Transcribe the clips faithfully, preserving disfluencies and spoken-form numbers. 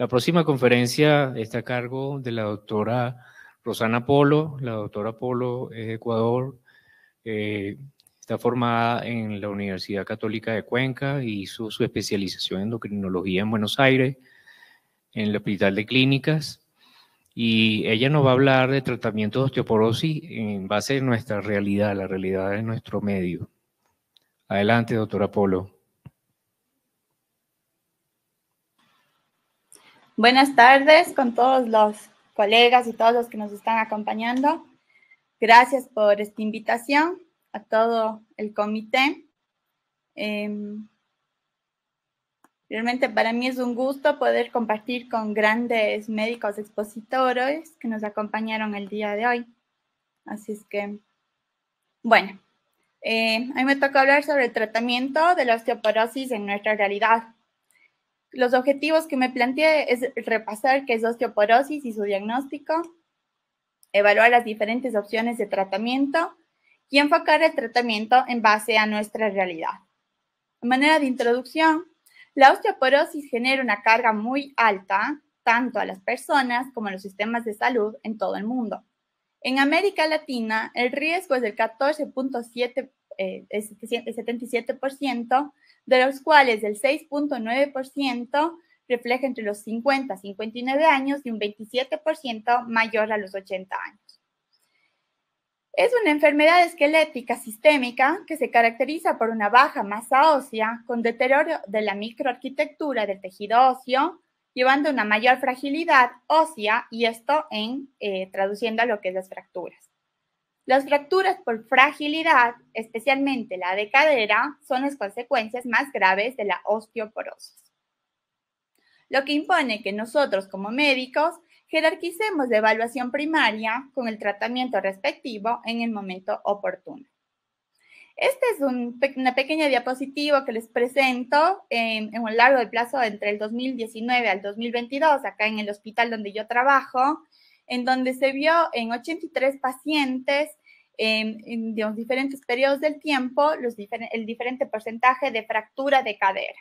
La próxima conferencia está a cargo de la doctora Rosanna Polo. La doctora Polo es de Ecuador, eh, está formada en la Universidad Católica de Cuenca y hizo su especialización en endocrinología en Buenos Aires, en el Hospital de Clínicas. Y ella nos va a hablar de tratamiento de osteoporosis en base a nuestra realidad, la realidad de nuestro medio. Adelante, doctora Polo. Buenas tardes con todos los colegas y todos los que nos están acompañando. Gracias por esta invitación a todo el comité. Eh, realmente para mí es un gusto poder compartir con grandes médicos expositores que nos acompañaron el día de hoy. Así es que, bueno, eh, hoy me toca hablar sobre el tratamiento de la osteoporosis en nuestra realidad. Los objetivos que me planteé es repasar qué es osteoporosis y su diagnóstico, evaluar las diferentes opciones de tratamiento y enfocar el tratamiento en base a nuestra realidad. De manera de introducción, la osteoporosis genera una carga muy alta, tanto a las personas como a los sistemas de salud en todo el mundo. En América Latina, el riesgo es del catorce punto siete por ciento. El setenta y siete por ciento, de los cuales el seis punto nueve por ciento refleja entre los cincuenta a cincuenta y nueve años y un veintisiete por ciento mayor a los ochenta años. Es una enfermedad esquelética sistémica que se caracteriza por una baja masa ósea con deterioro de la microarquitectura del tejido óseo, llevando a una mayor fragilidad ósea y esto en, eh, traduciendo a lo que es las fracturas. Las fracturas por fragilidad, especialmente la de cadera, son las consecuencias más graves de la osteoporosis. Lo que impone que nosotros como médicos jerarquicemos la evaluación primaria con el tratamiento respectivo en el momento oportuno. Esta es un, una pequeña diapositiva que les presento en, en un largo plazo entre el dos mil diecinueve al dos mil veintidós, acá en el hospital donde yo trabajo, en donde se vio en ochenta y tres pacientes eh, en los diferentes periodos del tiempo los difer el diferente porcentaje de fractura de cadera.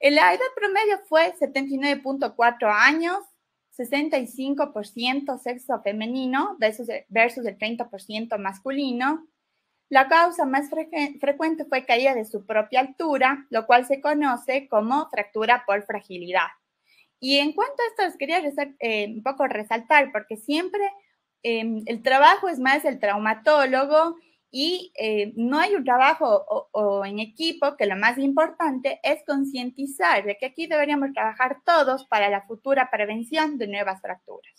La edad promedio fue setenta y nueve punto cuatro años, sesenta y cinco por ciento sexo femenino versus, versus el treinta por ciento masculino. La causa más fre frecuente fue caída de su propia altura, lo cual se conoce como fractura por fragilidad. Y en cuanto a esto, les quería eh, un poco resaltar, porque siempre eh, el trabajo es más el traumatólogo y eh, no hay un trabajo o, o en equipo, que lo más importante es concientizar de que aquí deberíamos trabajar todos para la futura prevención de nuevas fracturas.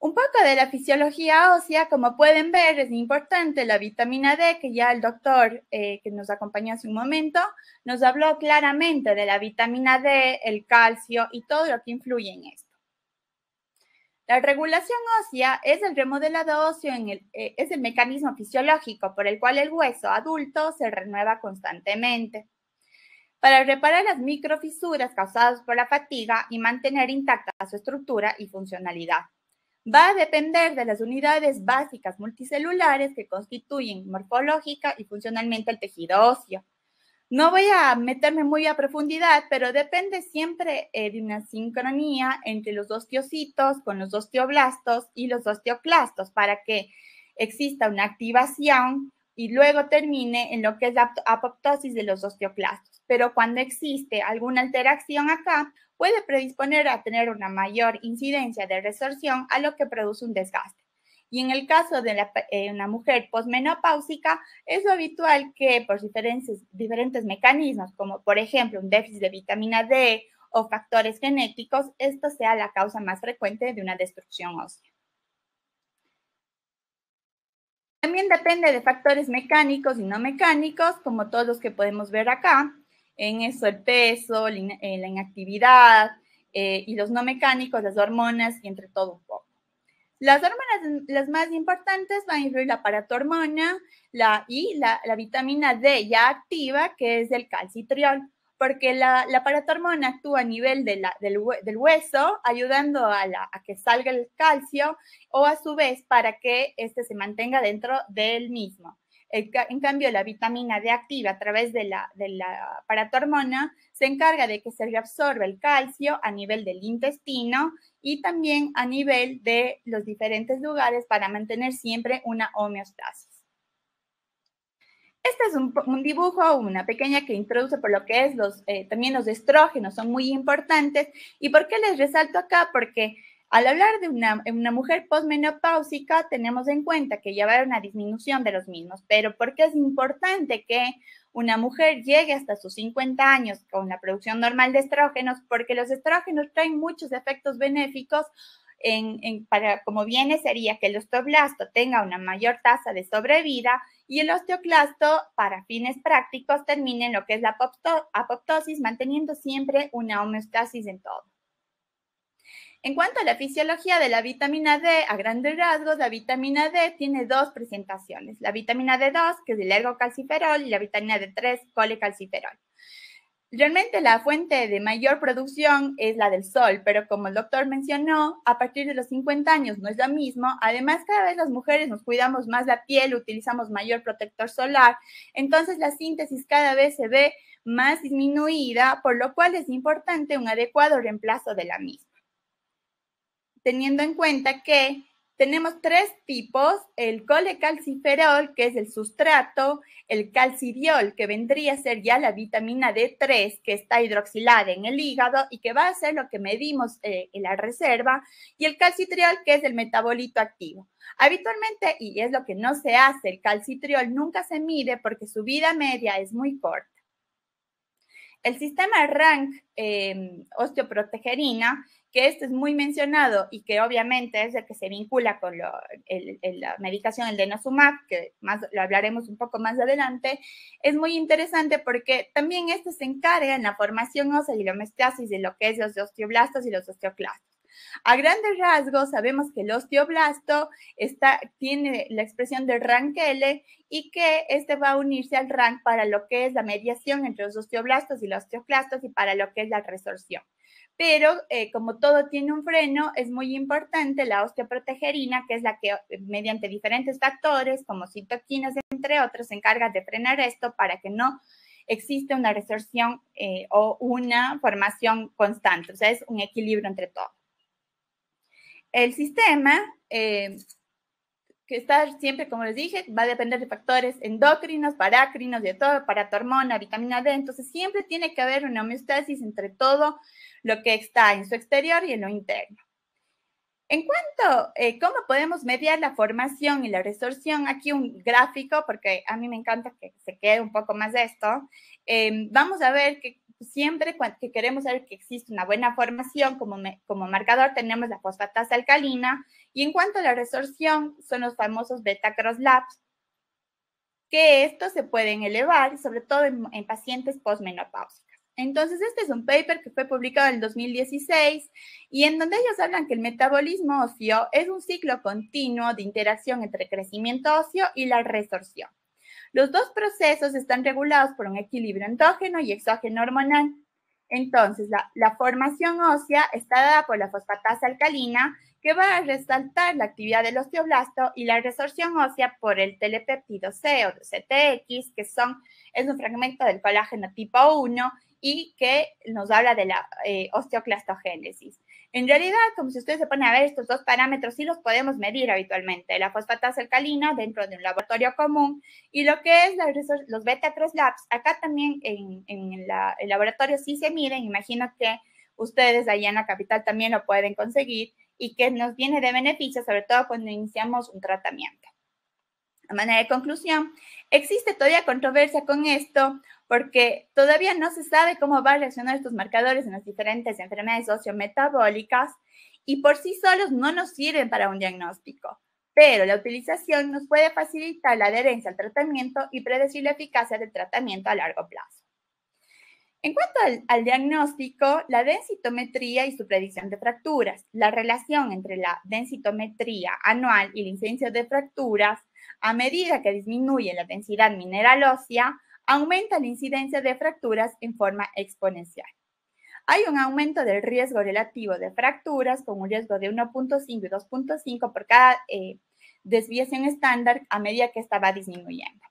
Un poco de la fisiología ósea, como pueden ver, es importante la vitamina D, que ya el doctor eh, que nos acompañó hace un momento nos habló claramente de la vitamina D, el calcio y todo lo que influye en esto. La regulación ósea es el remodelado óseo, en el, eh, es el mecanismo fisiológico por el cual el hueso adulto se renueva constantemente. Para reparar las microfisuras causadas por la fatiga y mantener intacta su estructura y funcionalidad. Va a depender de las unidades básicas multicelulares que constituyen morfológica y funcionalmente el tejido óseo. No voy a meterme muy a profundidad, pero depende siempre eh, de una sincronía entre los osteocitos con los osteoblastos y los osteoclastos para que exista una activación y luego termine en lo que es la apoptosis de los osteoclastos. Pero cuando existe alguna alteración acá, puede predisponer a tener una mayor incidencia de resorción, a lo que produce un desgaste. Y en el caso de la, eh, una mujer posmenopáusica, es lo habitual que por diferentes, diferentes mecanismos, como por ejemplo un déficit de vitamina D o factores genéticos, esto sea la causa más frecuente de una destrucción ósea. También depende de factores mecánicos y no mecánicos, como todos los que podemos ver acá. En eso el peso, la inactividad eh, y los no mecánicos, las hormonas y entre todo un poco. Las hormonas, las más importantes, van a incluir la paratormona la, y la, la vitamina D ya activa, que es el calcitriol, porque la, la paratormona actúa a nivel de la, del, del hueso, ayudando a, la, a que salga el calcio o a su vez para que este se mantenga dentro del mismo. El, en cambio, la vitamina D activa a través de la, de la paratormona se encarga de que se reabsorba el calcio a nivel del intestino y también a nivel de los diferentes lugares para mantener siempre una homeostasis. Este es un, un dibujo, una pequeña que introduce por lo que es los, eh, también los estrógenos, son muy importantes. ¿Y por qué les resalto acá? Porque al hablar de una, una mujer posmenopáusica, tenemos en cuenta que ya va a haber una disminución de los mismos. Pero ¿por qué es importante que una mujer llegue hasta sus cincuenta años con la producción normal de estrógenos? Porque los estrógenos traen muchos efectos benéficos. En, en, para, como viene sería que el osteoblasto tenga una mayor tasa de sobrevida y el osteoclasto, para fines prácticos, termine en lo que es la apoptosis, manteniendo siempre una homeostasis en todo. En cuanto a la fisiología de la vitamina D, a grandes rasgos, la vitamina D tiene dos presentaciones. La vitamina D dos, que es el ergocalciferol, y la vitamina D tres, colecalciferol. Realmente la fuente de mayor producción es la del sol, pero como el doctor mencionó, a partir de los cincuenta años no es lo mismo. Además, cada vez las mujeres nos cuidamos más la piel, utilizamos mayor protector solar. Entonces, la síntesis cada vez se ve más disminuida, por lo cual es importante un adecuado reemplazo de la misma. Teniendo en cuenta que tenemos tres tipos, el colecalciferol, que es el sustrato, el calcitriol, que vendría a ser ya la vitamina D tres, que está hidroxilada en el hígado y que va a ser lo que medimos eh, en la reserva, y el calcitriol, que es el metabolito activo. Habitualmente, y es lo que no se hace, el calcitriol nunca se mide porque su vida media es muy corta. El sistema RANK, eh, osteoprotegerina, que este es muy mencionado y que obviamente es el que se vincula con lo, el, el, la medicación, el denosumab, que más, lo hablaremos un poco más adelante, es muy interesante porque también este se encarga en la formación ósea y la homeostasis de lo que es los osteoblastos y los osteoclastos. A grandes rasgos sabemos que el osteoblasto está, tiene la expresión de RANKL y que este va a unirse al RANK para lo que es la mediación entre los osteoblastos y los osteoclastos y para lo que es la resorción. Pero eh, como todo tiene un freno, es muy importante la osteoprotegerina, que es la que mediante diferentes factores como citoquinas, entre otros, se encarga de frenar esto para que no exista una resorción eh, o una formación constante. O sea, es un equilibrio entre todo. El sistema, eh, que está siempre, como les dije, va a depender de factores endocrinos, parácrinos, de todo, paratormona, vitamina D. Entonces, siempre tiene que haber una homeostasis entre todo lo que está en su exterior y en lo interno. En cuanto a eh, cómo podemos mediar la formación y la resorción, aquí un gráfico, porque a mí me encanta que se quede un poco más de esto. Eh, vamos a ver que siempre que queremos saber que existe una buena formación, como, me, como marcador tenemos la fosfatasa alcalina. Y en cuanto a la resorción, son los famosos beta-croslab, que estos se pueden elevar, sobre todo en, en pacientes posmenopáusicas. Entonces, este es un paper que fue publicado en el dos mil dieciséis y en donde ellos hablan que el metabolismo óseo es un ciclo continuo de interacción entre crecimiento óseo y la resorción. Los dos procesos están regulados por un equilibrio endógeno y exógeno hormonal. Entonces, la, la formación ósea está dada por la fosfatasa alcalina, que va a resaltar la actividad del osteoblasto, y la resorción ósea por el telepéptido C o C T X, que son, es un fragmento del colágeno tipo uno y que nos habla de la eh, osteoclastogénesis. En realidad, como si ustedes se ponen a ver, estos dos parámetros sí los podemos medir habitualmente. La fosfatasa alcalina dentro de un laboratorio común y lo que es la, los beta-croslab. Acá también en, en la, el laboratorio sí se miden. Imagino que ustedes allá en la capital también lo pueden conseguir y que nos viene de beneficio, sobre todo cuando iniciamos un tratamiento. A manera de conclusión, existe todavía controversia con esto, porque todavía no se sabe cómo van a reaccionar estos marcadores en las diferentes enfermedades sociometabólicas y por sí solos no nos sirven para un diagnóstico, pero la utilización nos puede facilitar la adherencia al tratamiento y predecir la eficacia del tratamiento a largo plazo. En cuanto al, al diagnóstico, la densitometría y su predicción de fracturas, la relación entre la densitometría anual y la incidencia de fracturas, a medida que disminuye la densidad mineral ósea, aumenta la incidencia de fracturas en forma exponencial. Hay un aumento del riesgo relativo de fracturas con un riesgo de uno punto cinco y dos punto cinco por cada eh, desviación estándar a medida que esta va disminuyendo.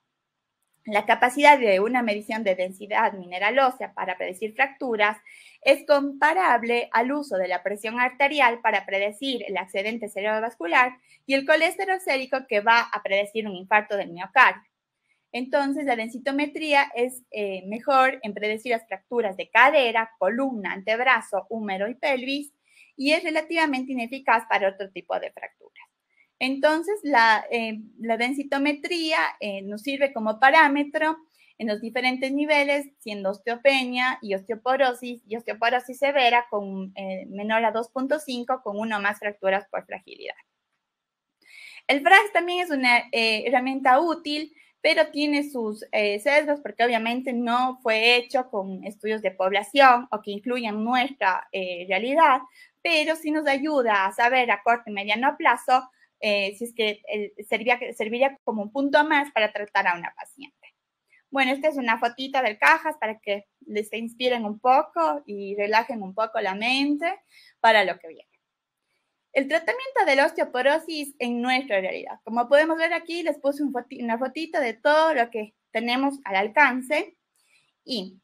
La capacidad de una medición de densidad mineral ósea para predecir fracturas es comparable al uso de la presión arterial para predecir el accidente cerebrovascular y el colesterol sérico que va a predecir un infarto del miocardio. Entonces, la densitometría es eh, mejor en predecir las fracturas de cadera, columna, antebrazo, húmero y pelvis, y es relativamente ineficaz para otro tipo de fracturas. Entonces, la, eh, la densitometría eh, nos sirve como parámetro en los diferentes niveles, siendo osteopenia y osteoporosis, y osteoporosis severa con eh, menor a dos punto cinco, con uno o más fracturas por fragilidad. El FRAX también es una eh, herramienta útil, pero tiene sus eh, sesgos porque obviamente no fue hecho con estudios de población o que incluyan nuestra eh, realidad, pero sí nos ayuda a saber a corto y mediano plazo Eh, si es que eh, serviría, serviría como un punto más para tratar a una paciente. Bueno, esta es una fotita del Cajas para que les inspiren un poco y relajen un poco la mente para lo que viene. El tratamiento de la osteoporosis en nuestra realidad. Como podemos ver aquí, les puse un foti- una fotita de todo lo que tenemos al alcance. Y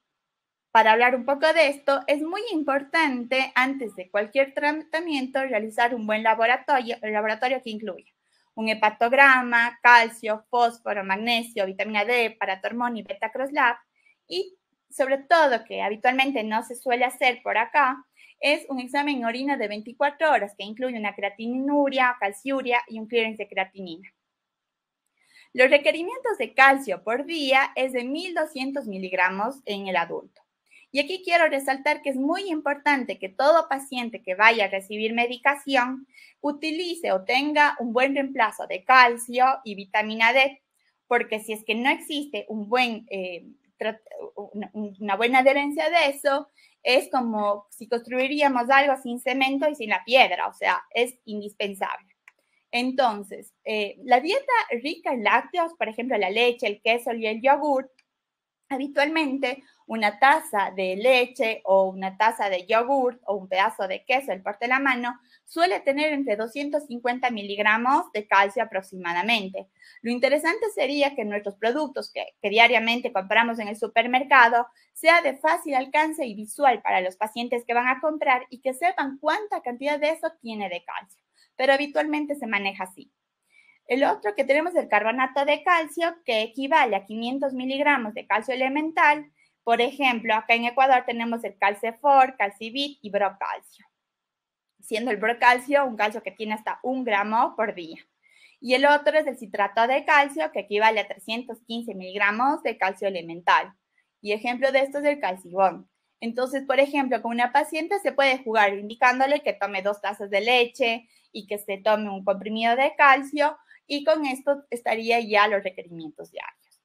para hablar un poco de esto, es muy importante, antes de cualquier tratamiento, realizar un buen laboratorio, laboratorio que incluya un hepatograma, calcio, fósforo, magnesio, vitamina D, paratormona y beta-croslab. Y sobre todo, que habitualmente no se suele hacer por acá, es un examen en orina de veinticuatro horas que incluye una creatinuria, calciuria y un clearance de creatinina. Los requerimientos de calcio por día es de mil doscientos miligramos en el adulto. Y aquí quiero resaltar que es muy importante que todo paciente que vaya a recibir medicación utilice o tenga un buen reemplazo de calcio y vitamina D, porque si es que no existe un buen, eh, una buena adherencia de eso, es como si construiríamos algo sin cemento y sin la piedra, o sea, es indispensable. Entonces, eh, la dieta rica en lácteos, por ejemplo, la leche, el queso y el yogur, habitualmente una taza de leche o una taza de yogur o un pedazo de queso, el porte de la mano, suele tener entre doscientos cincuenta miligramos de calcio aproximadamente. Lo interesante sería que nuestros productos que, que diariamente compramos en el supermercado sea de fácil alcance y visual para los pacientes que van a comprar y que sepan cuánta cantidad de eso tiene de calcio, pero habitualmente se maneja así. El otro que tenemos es el carbonato de calcio, que equivale a quinientos miligramos de calcio elemental. Por ejemplo, acá en Ecuador tenemos el calcifor, calcifediol y brocalcio, siendo el brocalcio un calcio que tiene hasta un gramo por día. Y el otro es el citrato de calcio, que equivale a trescientos quince miligramos de calcio elemental. Y ejemplo de esto es el calcibón. Entonces, por ejemplo, con una paciente se puede jugar indicándole que tome dos tazas de leche y que se tome un comprimido de calcio, y con esto estaría ya los requerimientos diarios.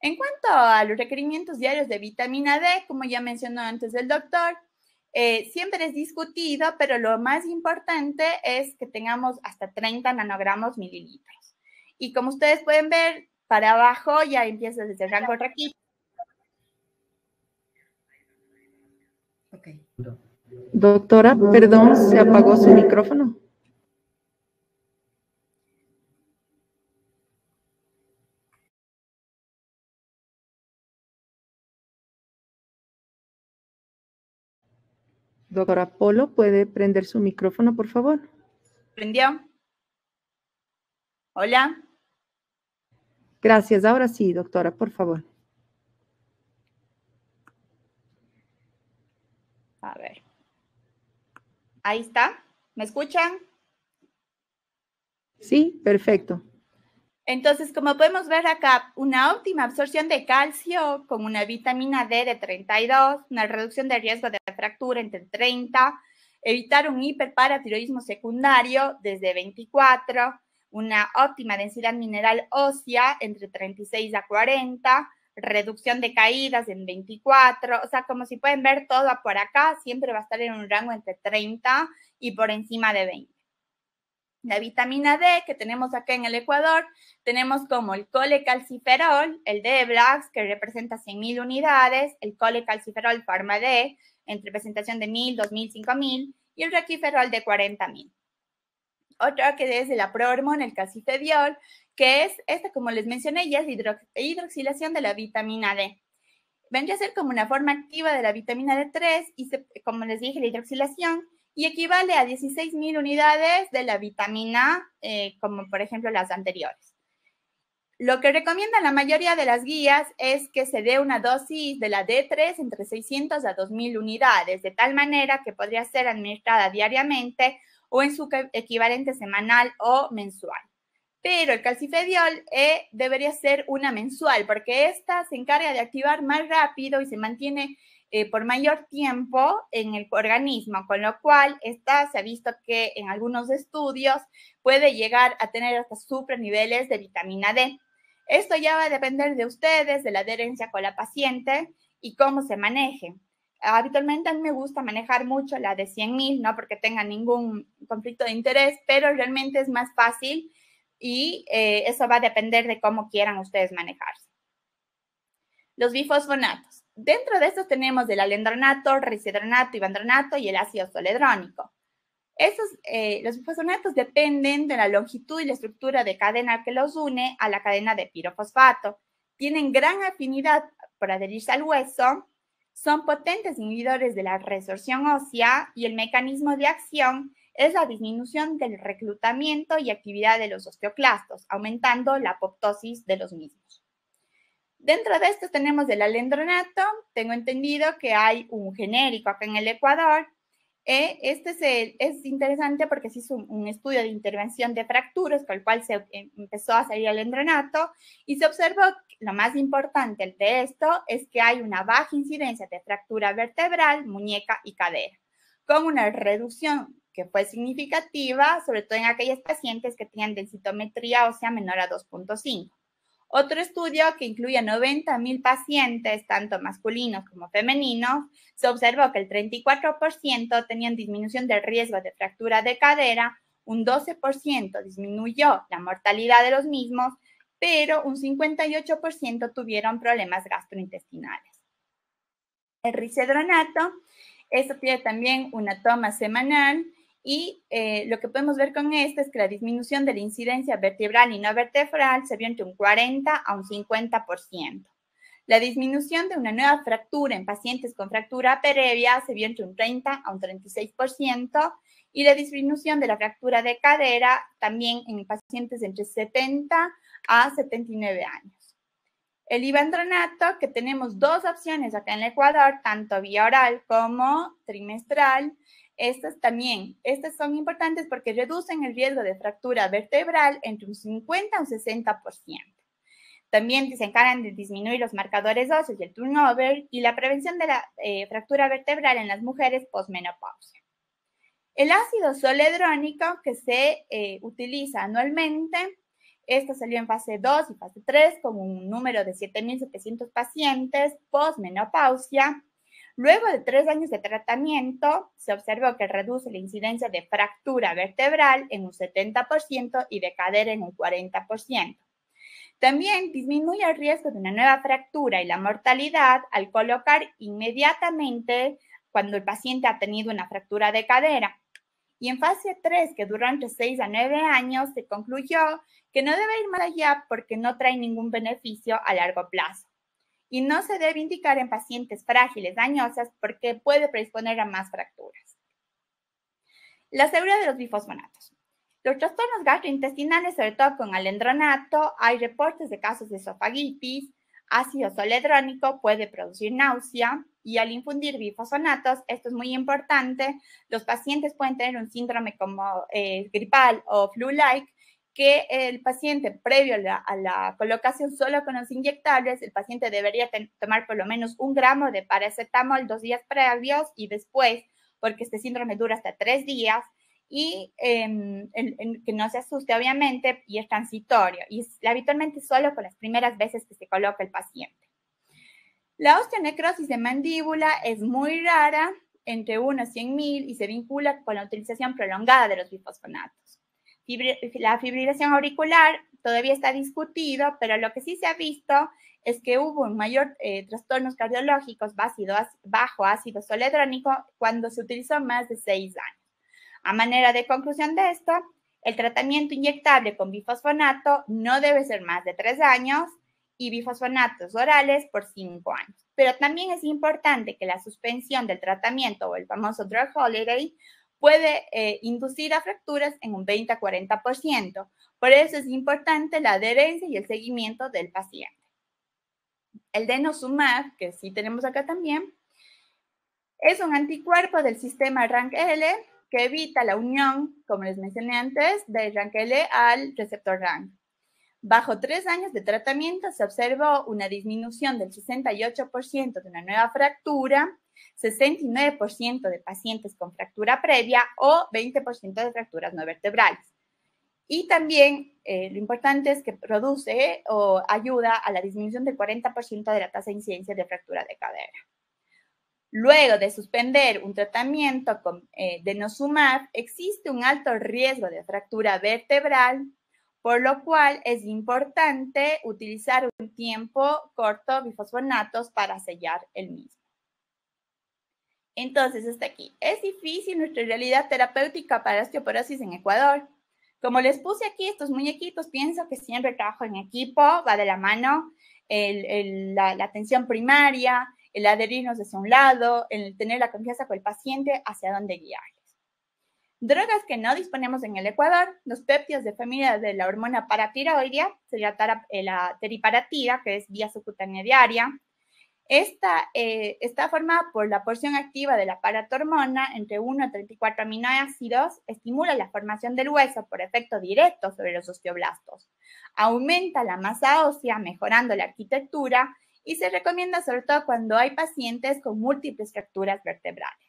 En cuanto a los requerimientos diarios de vitamina D, como ya mencionó antes el doctor, eh, siempre es discutido, pero lo más importante es que tengamos hasta treinta nanogramos mililitros. Y como ustedes pueden ver, para abajo ya empieza desde el rango raquí. Okay. Doctora, perdón, se apagó su micrófono. Doctora Polo, ¿puede prender su micrófono, por favor? ¿Prendió? Hola. Gracias. Ahora sí, doctora, por favor. A ver. Ahí está. ¿Me escuchan? Sí, perfecto. Entonces, como podemos ver acá, una óptima absorción de calcio con una vitamina D de treinta y dos, una reducción de riesgo de fractura entre treinta, evitar un hiperparatiroidismo secundario desde veinticuatro, una óptima densidad mineral ósea entre treinta y seis a cuarenta, reducción de caídas en veinticuatro, o sea, como si pueden ver todo por acá, siempre va a estar en un rango entre treinta y por encima de veinte. La vitamina D que tenemos acá en el Ecuador, tenemos como el colecalciferol, el D-Blax, que representa cien mil unidades, el colecalciferol Pharma D, en representación de mil, dos mil, cinco mil, y el raquiferol de cuarenta mil. Otra que es de la prohormona, el calcifediol, que es, esta como les mencioné, ya es hidro, hidroxilación de la vitamina D. Vendría a ser como una forma activa de la vitamina D tres y, se, como les dije, la hidroxilación, y equivale a dieciséis mil unidades de la vitamina, eh, como por ejemplo las anteriores. Lo que recomiendan la mayoría de las guías es que se dé una dosis de la D tres entre seiscientas a dos mil unidades, de tal manera que podría ser administrada diariamente o en su equivalente semanal o mensual. Pero el calcifediol eh, debería ser una mensual, porque esta se encarga de activar más rápido y se mantiene eh, por mayor tiempo en el organismo, con lo cual esta se ha visto que en algunos estudios puede llegar a tener hasta superniveles de vitamina D. Esto ya va a depender de ustedes, de la adherencia con la paciente y cómo se maneje. Habitualmente a mí me gusta manejar mucho la de cien mil, no porque tenga ningún conflicto de interés, pero realmente es más fácil y eh, eso va a depender de cómo quieran ustedes manejarse. Los bifosfonatos. Dentro de estos tenemos el alendronato, risedronato, ibandronato y el ácido zoledrónico. Estos, eh, los bifosfonatos dependen de la longitud y la estructura de cadena que los une a la cadena de pirofosfato. Tienen gran afinidad por adherirse al hueso. Son potentes inhibidores de la resorción ósea y el mecanismo de acción es la disminución del reclutamiento y actividad de los osteoclastos, aumentando la apoptosis de los mismos. Dentro de estos tenemos el alendronato. Tengo entendido que hay un genérico acá en el Ecuador. Este es, el, es interesante porque se hizo un, un estudio de intervención de fracturas, con el cual se empezó a salir alendronato y se observó que lo más importante de esto es que hay una baja incidencia de fractura vertebral, muñeca y cadera, con una reducción que fue significativa, sobre todo en aquellas pacientes que tenían densitometría ósea menor a dos punto cinco. Otro estudio que incluía noventa mil pacientes, tanto masculinos como femeninos, se observó que el treinta y cuatro por ciento tenían disminución del riesgo de fractura de cadera, un doce por ciento disminuyó la mortalidad de los mismos, pero un cincuenta y ocho por ciento tuvieron problemas gastrointestinales. El risedronato, esto tiene también una toma semanal y eh, lo que podemos ver con esto es que la disminución de la incidencia vertebral y no vertebral se vio entre un cuarenta a un cincuenta por ciento. La disminución de una nueva fractura en pacientes con fractura previa se vio entre un treinta a un treinta y seis por ciento y la disminución de la fractura de cadera también en pacientes entre setenta a setenta y nueve años. El ibandronato, que tenemos dos opciones acá en el Ecuador, tanto vía oral como trimestral. Estas también, estas son importantes porque reducen el riesgo de fractura vertebral entre un cincuenta a un sesenta por ciento. También se encargan de disminuir los marcadores óseos y el turnover y la prevención de la eh, fractura vertebral en las mujeres posmenopausia. El ácido zoledrónico que se eh, utiliza anualmente. Esto salió en fase dos y fase tres con un número de siete mil setecientos pacientes posmenopausia. Luego de tres años de tratamiento, se observó que reduce la incidencia de fractura vertebral en un setenta por ciento y de cadera en un cuarenta por ciento. También disminuye el riesgo de una nueva fractura y la mortalidad al colocar inmediatamente cuando el paciente ha tenido una fractura de cadera. Y en fase tres, que duró entre seis a nueve años, se concluyó que no debe ir más allá porque no trae ningún beneficio a largo plazo. Y no se debe indicar en pacientes frágiles, dañosas, porque puede predisponer a más fracturas. La seguridad de los bifosfonatos. Los trastornos gastrointestinales, sobre todo con alendronato, hay reportes de casos de esofagitis, ácido zoledrónico puede producir náusea, y al infundir bifosfonatos, esto es muy importante, los pacientes pueden tener un síndrome como eh, gripal o flu-like, que el paciente previo a la, a la colocación solo con los inyectables, el paciente debería ten, tomar por lo menos un gramo de paracetamol dos días previos y después, porque este síndrome dura hasta tres días, y eh, el, el, que no se asuste obviamente, y es transitorio, y es, habitualmente solo con las primeras veces que se coloca el paciente. La osteonecrosis de mandíbula es muy rara, entre uno a cien mil, y se vincula con la utilización prolongada de los bifosfonatos. La fibrilación auricular todavía está discutido, pero lo que sí se ha visto es que hubo un mayor eh, trastornos cardiológicos bajo ácido zoledrónico cuando se utilizó más de seis años. A manera de conclusión de esto, El tratamiento inyectable con bifosfonato no debe ser más de tres años y bifosfonatos orales por cinco años. Pero también es importante que la suspensión del tratamiento o el famoso drug holiday puede eh, inducir a fracturas en un veinte a cuarenta por ciento. Por eso es importante la adherencia y el seguimiento del paciente. El denosumab, que sí tenemos acá también, es un anticuerpo del sistema RANKL que evita la unión, como les mencioné antes, de RANKL al receptor RANK. Bajo tres años de tratamiento se observó una disminución del sesenta y ocho por ciento de una nueva fractura, sesenta y nueve por ciento de pacientes con fractura previa o veinte por ciento de fracturas no vertebrales. Y también eh, lo importante es que produce o ayuda a la disminución del cuarenta por ciento de la tasa de incidencia de fractura de cadera. Luego de suspender un tratamiento con eh, denosumab, existe un alto riesgo de fractura vertebral, por lo cual es importante utilizar un tiempo corto bifosfonatos para sellar el mismo. Entonces, hasta aquí. Es difícil nuestra realidad terapéutica para osteoporosis en Ecuador. Como les puse aquí estos muñequitos, pienso que siempre el trabajo en equipo va de la mano, el, el, la, la atención primaria, el adherirnos hacia un lado, el tener la confianza con el paciente hacia dónde guiarles. Drogas que no disponemos en el Ecuador, los péptidos de familia de la hormona paratiroidea, sería la teriparatira, que es vía subcutánea diaria. Esta eh, está formada por la porción activa de la paratormona entre uno a treinta y cuatro aminoácidos, estimula la formación del hueso por efecto directo sobre los osteoblastos, aumenta la masa ósea mejorando la arquitectura y se recomienda sobre todo cuando hay pacientes con múltiples fracturas vertebrales.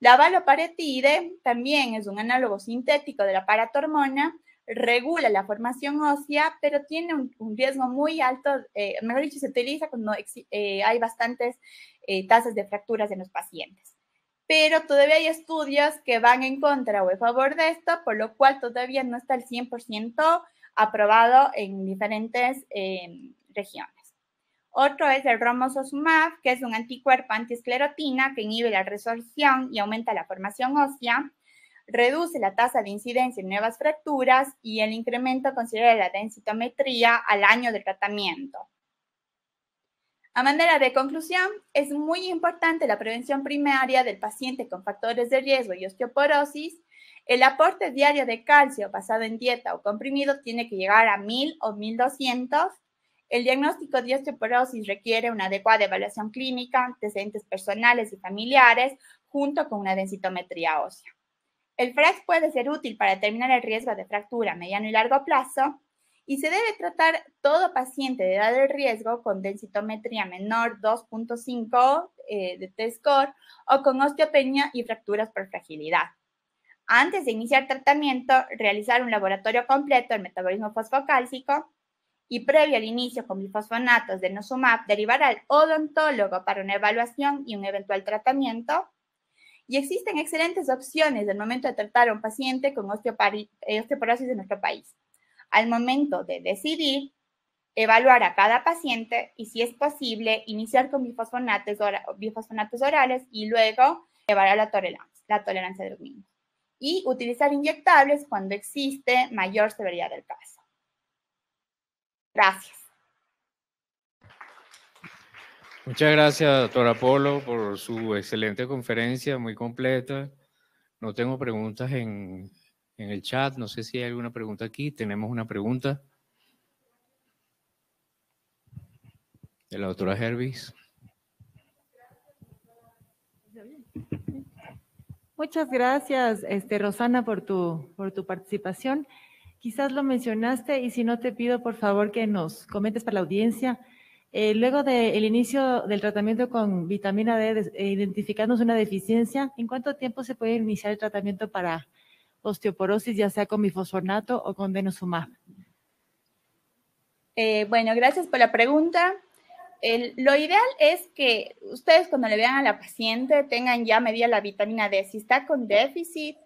La valoparetide también es un análogo sintético de la paratormona, regula la formación ósea, pero tiene un, un riesgo muy alto, eh, mejor dicho, se utiliza cuando eh, hay bastantes eh, tasas de fracturas en los pacientes. Pero todavía hay estudios que van en contra o a favor de esto, por lo cual todavía no está el cien por ciento aprobado en diferentes eh, regiones. Otro es el romosozumab, que es un anticuerpo antiesclerotina que inhibe la resorción y aumenta la formación ósea, reduce la tasa de incidencia en nuevas fracturas y el incremento considerable de la densitometría al año de tratamiento. A manera de conclusión, es muy importante la prevención primaria del paciente con factores de riesgo y osteoporosis. El aporte diario de calcio basado en dieta o comprimido tiene que llegar a mil o mil doscientos. El diagnóstico de osteoporosis requiere una adecuada evaluación clínica, antecedentes personales y familiares, junto con una densitometría ósea. El FRAX puede ser útil para determinar el riesgo de fractura a mediano y largo plazo y se debe tratar todo paciente de edad de riesgo con densitometría menor dos punto cinco eh, de T-score o con osteopenia y fracturas por fragilidad. Antes de iniciar tratamiento, realizar un laboratorio completo del metabolismo fosfocálcico y previo al inicio con bifosfonatos de denosumab, derivar al odontólogo para una evaluación y un eventual tratamiento. Y existen excelentes opciones al momento de tratar a un paciente con osteoporosis en nuestro país. Al momento de decidir, evaluar a cada paciente y, si es posible, iniciar con bifosfonatos, or bifosfonatos orales y luego evaluar la tolerancia, la tolerancia de los mismos. Y utilizar inyectables cuando existe mayor severidad del caso. Gracias. Muchas gracias, doctora Polo, por su excelente conferencia, muy completa. No tengo preguntas en, en el chat, no sé si hay alguna pregunta aquí. Tenemos una pregunta de la doctora Hervis. Muchas gracias, este, Rosanna, por tu, por tu participación. Quizás lo mencionaste y si no te pido, por favor, que nos comentes para la audiencia. Eh, luego del inicio del tratamiento con vitamina D, des, eh, identificamos una deficiencia. ¿En cuánto tiempo se puede iniciar el tratamiento para osteoporosis, ya sea con bifosfonato o con denosumab? Eh, bueno, gracias por la pregunta. El, lo ideal es que ustedes cuando le vean a la paciente tengan ya medida la vitamina D. Si está con déficit,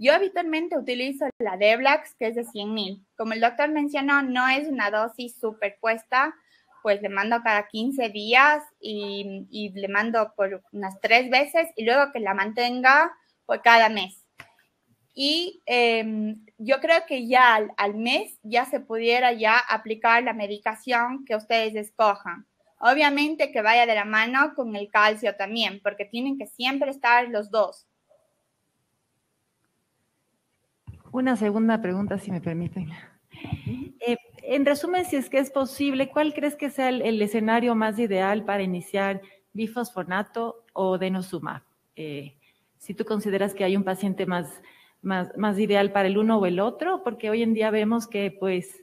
yo habitualmente utilizo la D-Blax, que es de cien mil. Como el doctor mencionó, no es una dosis superpuesta, pues le mando cada quince días y, y le mando por unas tres veces y luego que la mantenga por cada mes. y eh, yo creo que ya al, al mes ya se pudiera ya aplicar la medicación que ustedes escojan. Obviamente que vaya de la mano con el calcio también, porque tienen que siempre estar los dos. Una segunda pregunta, si me permiten. Eh, en resumen, si es que es posible, ¿cuál crees que sea el, el escenario más ideal para iniciar bifosfonato o denosumab? Eh, si tú consideras que hay un paciente más, más, más ideal para el uno o el otro, porque hoy en día vemos que pues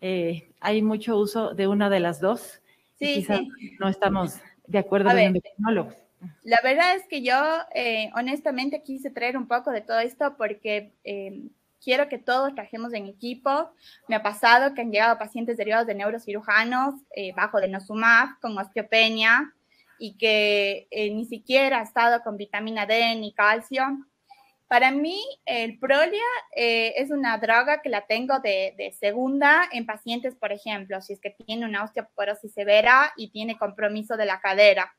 eh, hay mucho uso de una de las dos. Sí, quizás sí. No estamos de acuerdo con los endocrinólogos. La verdad es que yo, eh, honestamente, quise traer un poco de todo esto porque eh, quiero que todos trabajemos en equipo. Me ha pasado que han llegado pacientes derivados de neurocirujanos eh, bajo denosumab con osteopenia y que eh, ni siquiera ha estado con vitamina D ni calcio. Para mí, el Prolia eh, es una droga que la tengo de, de segunda en pacientes, por ejemplo, si es que tiene una osteoporosis severa y tiene compromiso de la cadera.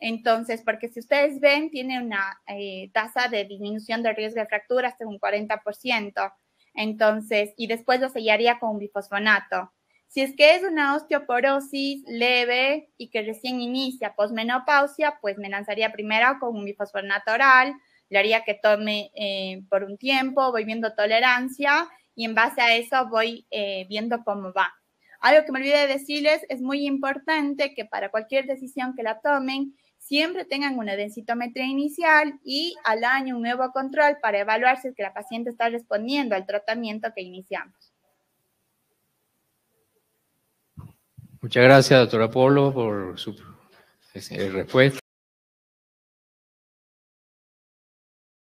Entonces, porque si ustedes ven, tiene una eh, tasa de disminución del riesgo de fractura hasta un cuarenta por ciento. Entonces, y después lo sellaría con un bifosfonato. Si es que es una osteoporosis leve y que recién inicia posmenopausia, pues me lanzaría primero con un bifosfonato oral, le haría que tome eh, por un tiempo, voy viendo tolerancia y en base a eso voy eh, viendo cómo va. Algo que me olvidé de decirles, es muy importante que para cualquier decisión que la tomen, siempre tengan una densitometría inicial y al año un nuevo control para evaluar si es que la paciente está respondiendo al tratamiento que iniciamos. Muchas gracias, doctora Polo, por su respuesta.